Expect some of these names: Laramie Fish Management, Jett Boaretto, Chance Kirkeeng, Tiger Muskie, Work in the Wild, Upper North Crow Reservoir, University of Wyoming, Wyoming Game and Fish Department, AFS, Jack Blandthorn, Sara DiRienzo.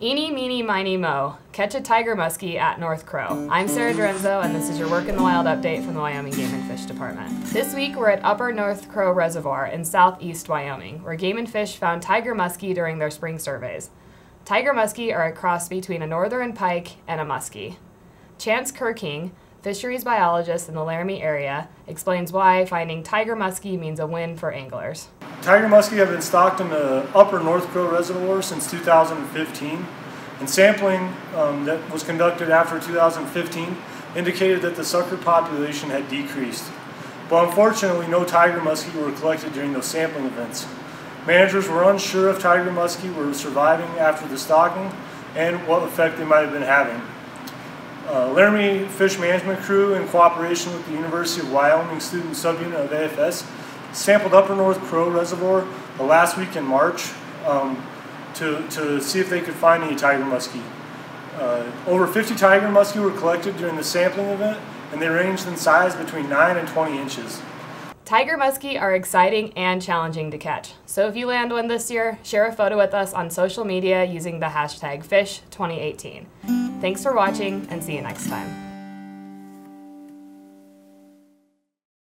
Eeny, meeny, miny, moe. Catch a tiger muskie at North Crow. I'm Sara DiRienzo, and this is your Work in the Wild update from the Wyoming Game and Fish Department. This week, we're at Upper North Crow Reservoir in southeast Wyoming, where Game and Fish found tiger muskie during their spring surveys. Tiger muskie are a cross between a northern pike and a muskie. Chance Kirkeeng, fisheries biologist in the Laramie area, explains why finding tiger muskie means a win for anglers. Tiger muskie have been stocked in the Upper North Crow Reservoir since 2015, and sampling that was conducted after 2015 indicated that the sucker population had decreased. But unfortunately, no tiger muskie were collected during those sampling events. Managers were unsure if tiger muskie were surviving after the stocking and what effect they might have been having. Laramie Fish Management crew, in cooperation with the University of Wyoming student subunit of AFS, sampled Upper North Crow Reservoir the last week in March to see if they could find any tiger muskie. Over 50 tiger muskie were collected during the sampling event, and they ranged in size between 9 and 20 inches. Tiger muskie are exciting and challenging to catch, so if you land one this year, share a photo with us on social media using the hashtag Fish2018. Thanks for watching, and see you next time.